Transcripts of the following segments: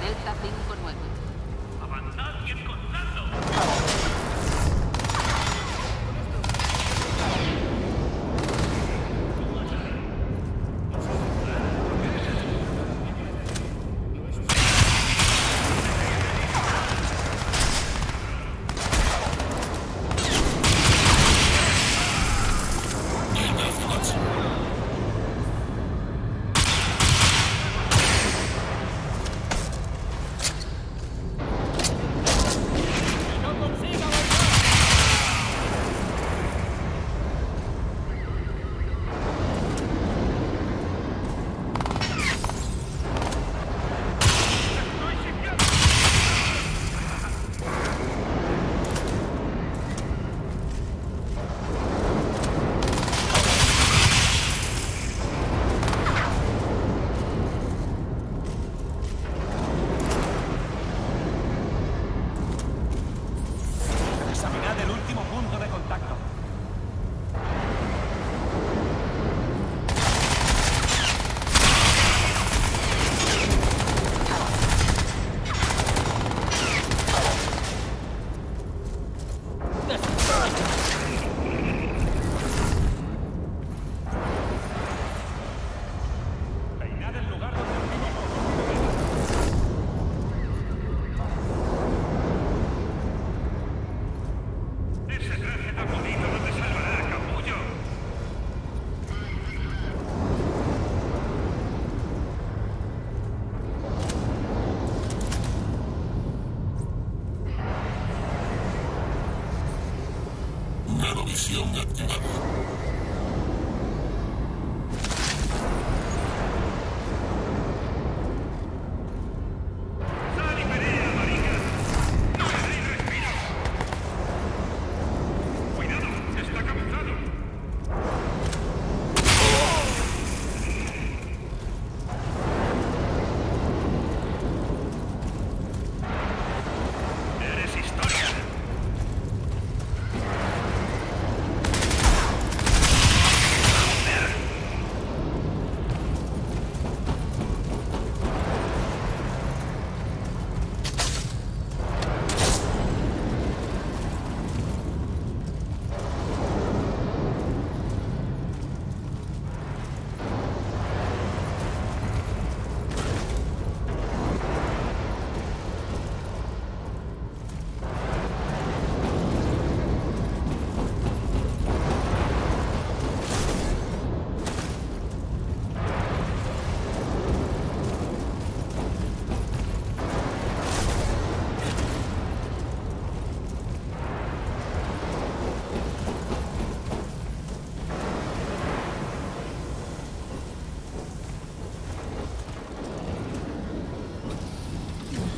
Delta 5-9. ¡Avanzad y encontradlo!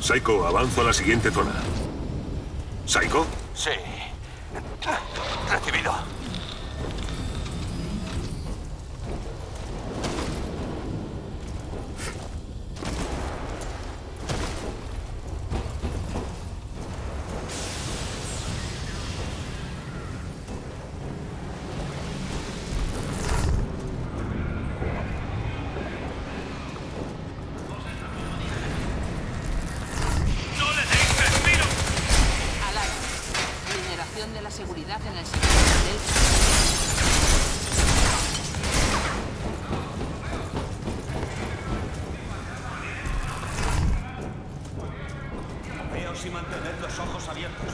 Psycho, avanzo a la siguiente zona. ¿Psycho? Sí. Recibido. Y mantener los ojos abiertos.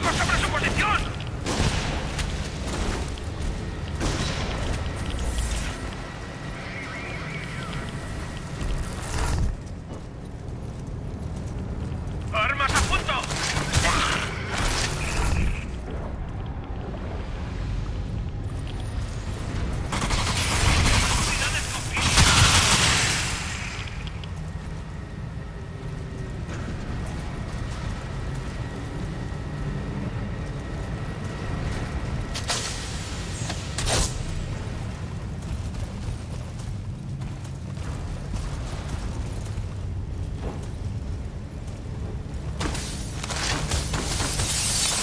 ¡Fuego sobre su posición! ¡Armas a punto!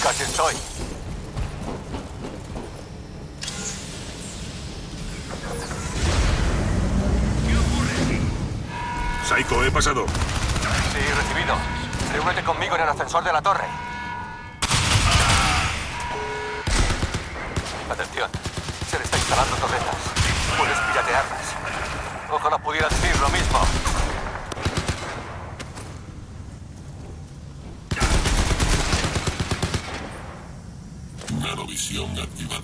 Casi estoy. ¿Qué ocurre aquí? Psycho, he pasado. Sí, recibido. Reúnete conmigo en el ascensor de la torre. Atención, se le está instalando torretas. Puedes piratearlas. Ojalá pudiera decir lo mismo. Visión activada.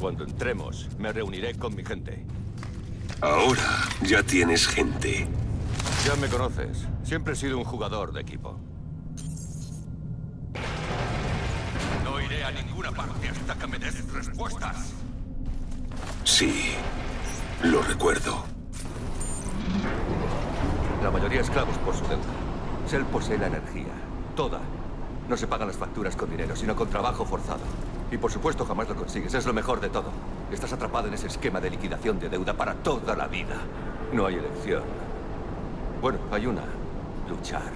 Cuando entremos, me reuniré con mi gente. Ahora ya tienes gente. Ya me conoces. Siempre he sido un jugador de equipo. No iré a ninguna parte hasta que me des respuestas. Sí, lo recuerdo. La mayoría esclavos por su deuda. Cell posee la energía. Toda. No se pagan las facturas con dinero, sino con trabajo forzado. Y por supuesto jamás lo consigues, es lo mejor de todo. Estás atrapado en ese esquema de liquidación de deuda para toda la vida. No hay elección. Bueno, hay una. Luchar.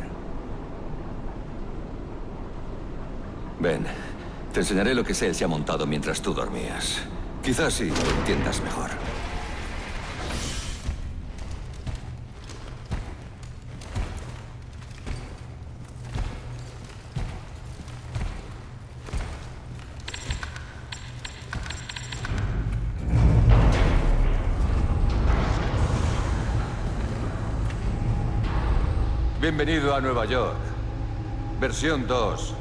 Ven, te enseñaré lo que Cell se ha montado mientras tú dormías. Quizás sí lo entiendas mejor. Bienvenido a Nueva York, versión 2.0.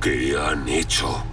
¿Qué han hecho?